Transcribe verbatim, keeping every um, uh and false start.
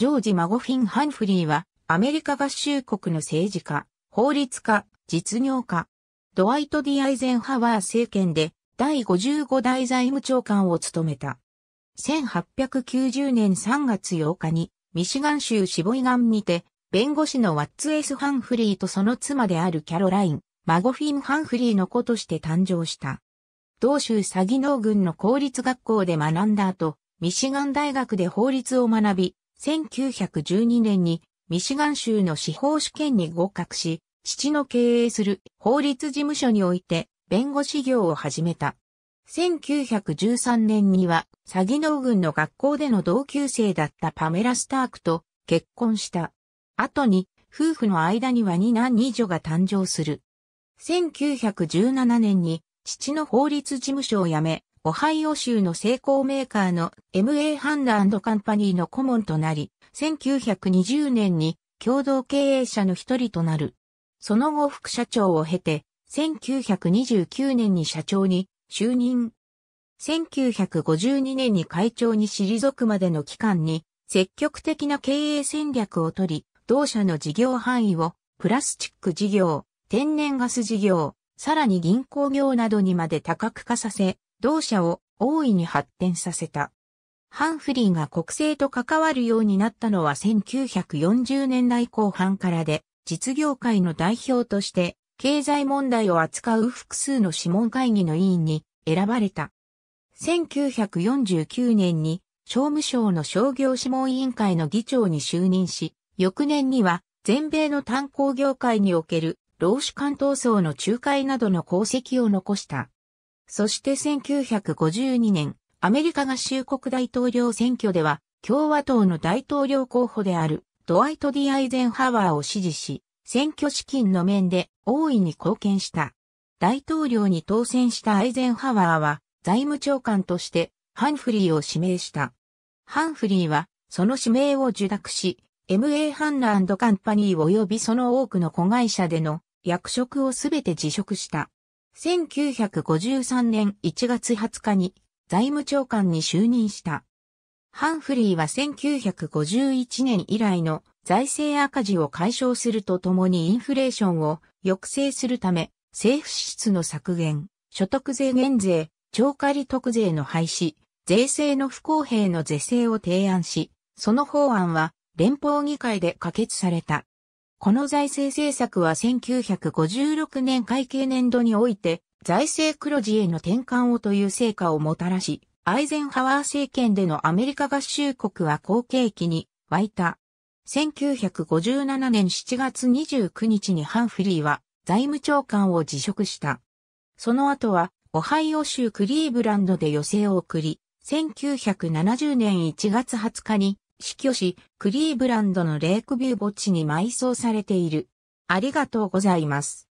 ジョージ・マゴフィン・ハンフリーは、アメリカ合衆国の政治家、法律家、実業家、ドワイト・ディ・アイゼンハワー政権で、第ごじゅうご代財務長官を務めた。せんはっぴゃくきゅうじゅうねんさんがつようかに、ミシガン州シボイガンにて、弁護士のワッツ・エス・ハンフリーとその妻であるキャロライン・マゴフィン・ハンフリーの子として誕生した。同州サギノー郡の公立学校で学んだ後、ミシガン大学で法律を学び、せんきゅうひゃくじゅうにねんにミシガン州の司法試験に合格し、父の経営する法律事務所において弁護士業を始めた。せんきゅうひゃくじゅうさんねんにはサギノー郡の学校での同級生だったパメラ・スタークと結婚した。後に夫婦の間には二男二女が誕生する。せんきゅうひゃくじゅうななねんに父の法律事務所を辞め、オハイオ州の製鋼メーカーの エムエー ハンド&カンパニーの顧問となり、せんきゅうひゃくにじゅうねんに共同経営者の一人となる。その後副社長を経て、せんきゅうひゃくにじゅうきゅうねんに社長に就任。せんきゅうひゃくごじゅうにねんに会長に退くまでの期間に、積極的な経営戦略をとり、同社の事業範囲をプラスチック事業、天然ガス事業、さらに銀行業などにまで多角化させ、同社を大いに発展させた。ハンフリーが国政と関わるようになったのはせんきゅうひゃくよんじゅうねんだいこう半からで、実業界の代表として経済問題を扱う複数の諮問会議の委員に選ばれた。せんきゅうひゃくよんじゅうきゅうねんに商務省の商業諮問委員会の議長に就任し、翌年には全米の炭鉱業界における労使間闘争の仲介などの功績を残した。そしてせんきゅうひゃくごじゅうにねん、アメリカ合衆国大統領選挙では、共和党の大統領候補であるドワイト・ディ・アイゼンハワーを支持し、選挙資金の面で大いに貢献した。大統領に当選したアイゼンハワーは、財務長官としてハンフリーを指名した。ハンフリーは、その指名を受諾し、エムエー ハンナ&カンパニー及びその多くの子会社での役職をすべて辞職した。せんきゅうひゃくごじゅうさんねんいちがつはつかに財務長官に就任した。ハンフリーはせんきゅうひゃくごじゅういちねん以来の財政赤字を解消するとともにインフレーションを抑制するため、政府支出の削減、所得税減税、超過利得税の廃止、税制の不公平の是正を提案し、その法案は連邦議会で可決された。この財政政策はせんきゅうひゃくごじゅうろくねん会計年度において財政黒字への転換をという成果をもたらし、アイゼンハワー政権でのアメリカ合衆国は好景気に沸いた。せんきゅうひゃくごじゅうななねんしちがつにじゅうくにちにハンフリーは財務長官を辞職した。その後はオハイオ州クリーブランドで余生を送り、せんきゅうひゃくななじゅうねんいちがつはつかに死去し、クリーブランドのレイクビュー墓地に埋葬されている。ありがとうございます。